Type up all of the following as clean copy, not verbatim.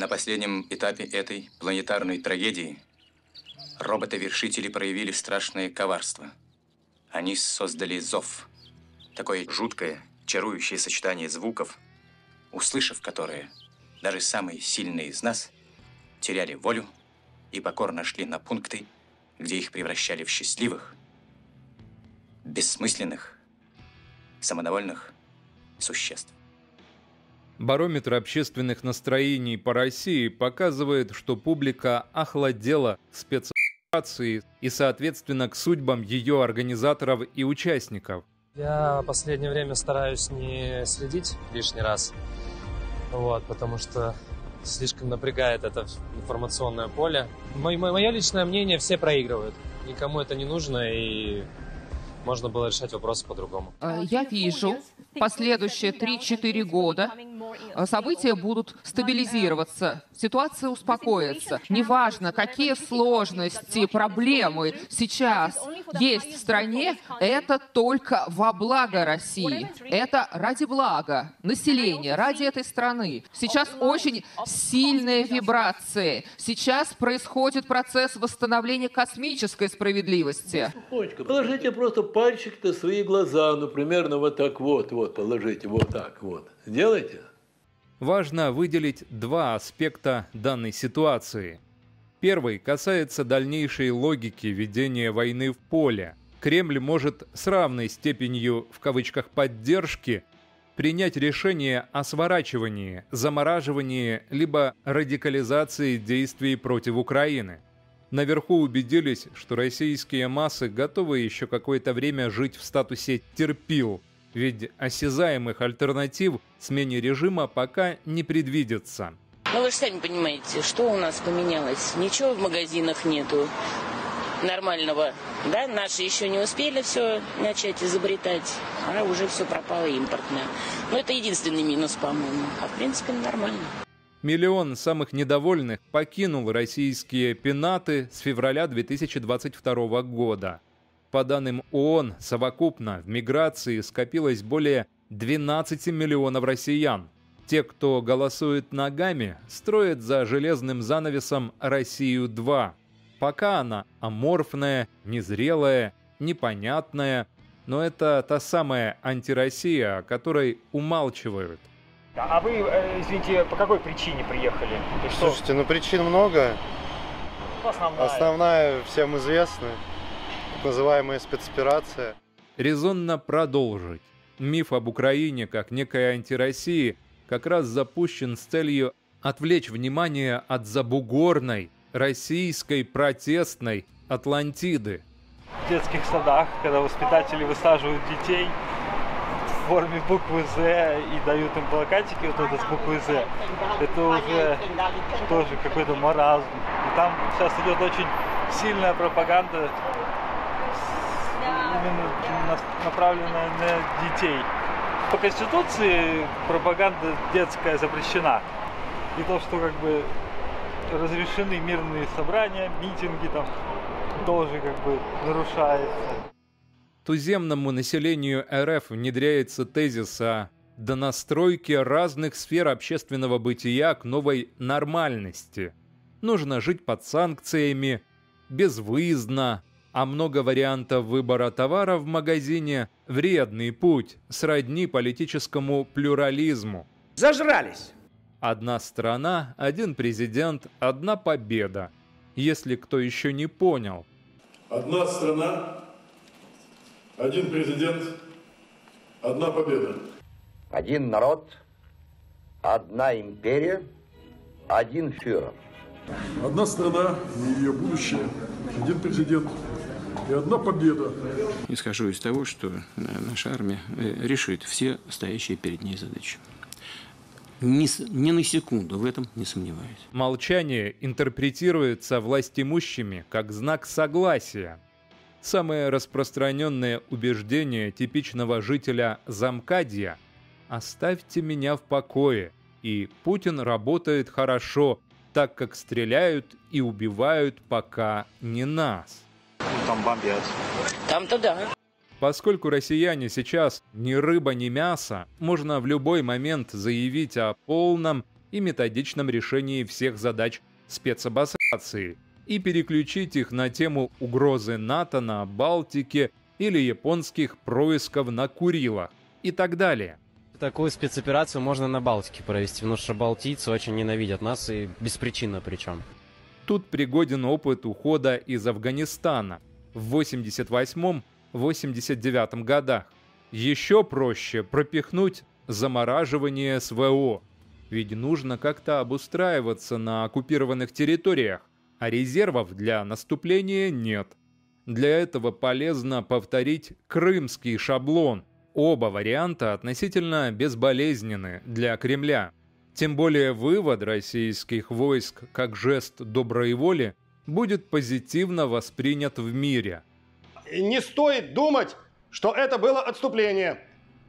На последнем этапе этой планетарной трагедии роботы-вершители проявили страшное коварство. Они создали зов. Такое жуткое, чарующее сочетание звуков, услышав которые, даже самые сильные из нас теряли волю и покорно шли на пункты, где их превращали в счастливых, бессмысленных, самодовольных существ. Барометр общественных настроений по России показывает, что публика охладела к спецоперации и, соответственно, к судьбам ее организаторов и участников. Я в последнее время стараюсь не следить лишний раз, потому что слишком напрягает это информационное поле. Мое личное мнение, все проигрывают, никому это не нужно, и можно было решать вопросы по-другому. Я вижу, последующие 3-4 года события будут стабилизироваться, ситуация успокоится. Неважно, какие сложности, проблемы сейчас есть в стране, это только во благо России. Это ради блага населения, ради этой страны. Сейчас очень сильные вибрации. Сейчас происходит процесс восстановления космической справедливости. Положите просто пальчик на свои глаза, ну, примерно вот так вот положите, вот так вот. Сделайте. Важно выделить два аспекта данной ситуации. Первый касается дальнейшей логики ведения войны в поле. Кремль может с равной степенью, в кавычках, поддержки принять решение о сворачивании, замораживании либо радикализации действий против Украины. Наверху убедились, что российские массы готовы еще какое-то время жить в статусе «терпил», ведь осязаемых альтернатив смене режима пока не предвидится. Ну вы же сами понимаете, что у нас поменялось. Ничего в магазинах нету нормального, да? Наши еще не успели все начать изобретать, а уже все пропало импортное. Но это единственный минус, по-моему. А в принципе нормально. Миллион самых недовольных покинул российские пенаты с февраля 2022 года. По данным ООН, совокупно в миграции скопилось более 12 миллионов россиян. Те, кто голосует ногами, строят за железным занавесом Россию-2. Пока она аморфная, незрелая, непонятная, но это та самая антироссия, о которой умалчивают. А вы, извините, по какой причине приехали? Слушайте, ну причин много. Основная всем известна. Так называемая спецоперация. Резонно продолжить. Миф об Украине как некой антироссии как раз запущен с целью отвлечь внимание от забугорной, российской, протестной Атлантиды. В детских садах, когда воспитатели высаживают детей в форме буквы «З» и дают им плакатики вот это с буквой «З», это уже тоже какой-то маразм. И там сейчас идет очень сильная пропаганда, именно направленная на детей. По Конституции пропаганда детская запрещена. И то, что как бы разрешены мирные собрания, митинги, там тоже как бы нарушается. Туземному населению РФ внедряется тезис о донастройке разных сфер общественного бытия к новой нормальности. Нужно жить под санкциями, безвыездно, а много вариантов выбора товара в магазине – вредный путь, сродни политическому плюрализму. Зажрались! Одна страна, один президент, одна победа. Если кто еще не понял. Одна страна. Один президент, одна победа. Один народ, одна империя, один фюрер. Одна страна и ее будущее, один президент и одна победа. Исхожу из того, что наша армия решит все стоящие перед ней задачи. Ни на секунду в этом не сомневаюсь. Молчание интерпретируется властимущими как знак согласия. Самое распространенное убеждение типичного жителя Замкадья – «Оставьте меня в покое», и Путин работает хорошо, так как стреляют и убивают пока не нас. Там бомбят. Там-то да. Поскольку россияне сейчас ни рыба, ни мясо, можно в любой момент заявить о полном и методичном решении всех задач спецоперации и переключить их на тему угрозы НАТО на Балтике или японских происков на Курилах и так далее. Такую спецоперацию можно на Балтике провести, потому что балтийцы очень ненавидят нас, и беспричинно причем. Тут пригоден опыт ухода из Афганистана в 1988-1989 годах. Еще проще пропихнуть замораживание СВО, ведь нужно как-то обустраиваться на оккупированных территориях, а резервов для наступления нет. Для этого полезно повторить крымский шаблон. Оба варианта относительно безболезненны для Кремля. Тем более вывод российских войск как жест доброй воли будет позитивно воспринят в мире. Не стоит думать, что это было отступление.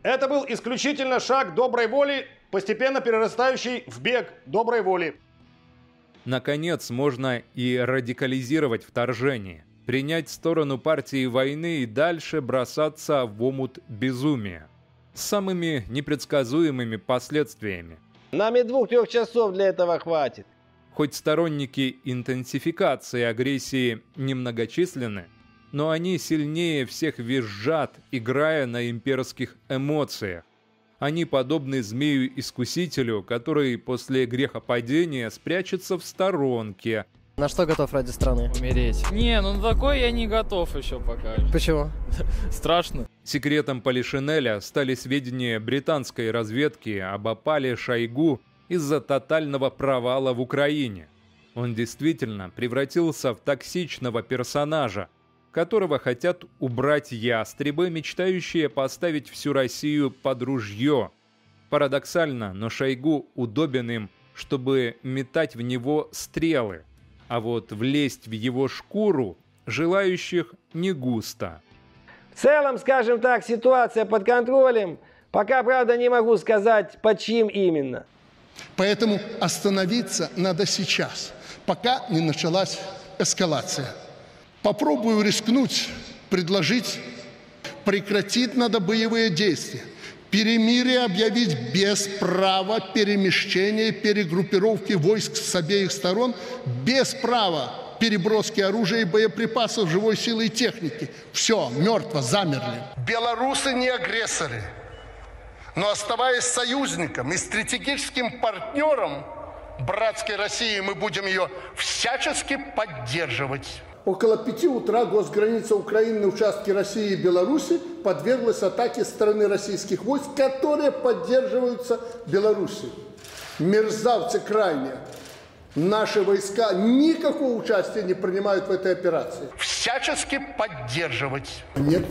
Это был исключительно шаг доброй воли, постепенно перерастающий в бег доброй воли. Наконец, можно и радикализировать вторжение, принять сторону партии войны и дальше бросаться в омут безумия с самыми непредсказуемыми последствиями. Нам и 2-3 часов для этого хватит. Хоть сторонники интенсификации агрессии немногочисленны, но они сильнее всех визжат, играя на имперских эмоциях. Они подобны змею-искусителю, который после грехопадения спрячется в сторонке. На что готов ради страны? Умереть. Не, ну такой я не готов еще пока. Почему? Страшно. Секретом Полишинеля стали сведения британской разведки об опале Шойгу из-за тотального провала в Украине. Он действительно превратился в токсичного персонажа, которого хотят убрать ястребы, мечтающие поставить всю Россию под ружье. Парадоксально, но Шойгу удобен им, чтобы метать в него стрелы. А вот влезть в его шкуру желающих не густо. В целом, скажем так, ситуация под контролем. Пока, правда, не могу сказать, под чьим именно. Поэтому остановиться надо сейчас, пока не началась эскалация. Попробую рискнуть, предложить прекратить надо боевые действия. Перемирие объявить без права перемещения и перегруппировки войск с обеих сторон, без права переброски оружия и боеприпасов, живой силы и техники. Все, мертво, замерли. Белорусы не агрессоры, но оставаясь союзником и стратегическим партнером братской России, мы будем ее всячески поддерживать. Около 5 утра госграница Украины, участки России и Беларуси подверглась атаке стороны российских войск, которые поддерживаются Белоруссией. Мерзавцы крайне. Наши войска никакого участия не принимают в этой операции. Всячески поддерживать. Нет,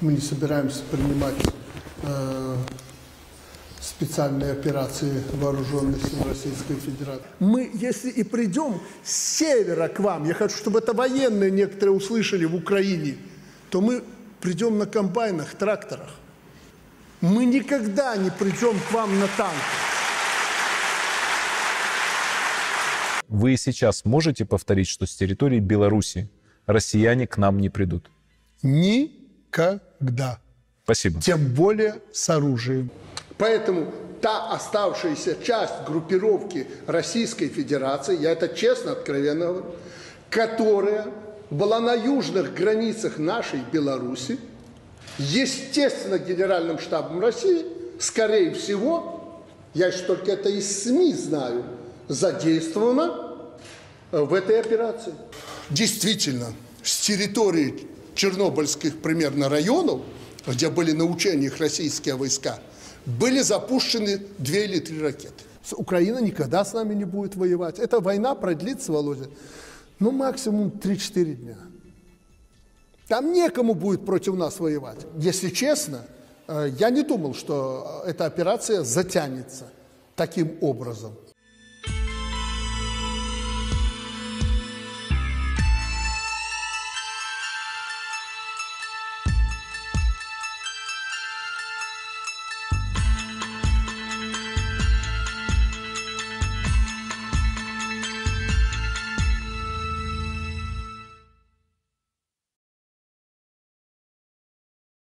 мы не собираемся принимать специальные операции вооруженных сил Российской Федерации. Мы, если и придем с севера к вам, я хочу, чтобы это военные некоторые услышали в Украине, то мы придем на комбайнах, тракторах. Мы никогда не придем к вам на танках. Вы сейчас можете повторить, что с территории Беларуси россияне к нам не придут? Никогда. Спасибо. Тем более с оружием. Поэтому та оставшаяся часть группировки Российской Федерации, я это честно, откровенно говорю, которая была на южных границах нашей Беларуси, естественно, Генеральным штабом России, скорее всего, я еще только это из СМИ знаю, задействована в этой операции. Действительно, с территории чернобыльских примерно районов, где были на учениях российские войска, были запущены 2 или 3 ракеты. Украина никогда с нами не будет воевать. Эта война продлится, Володя, ну максимум 3-4 дня. Там некому будет против нас воевать. Если честно, я не думал, что эта операция затянется таким образом.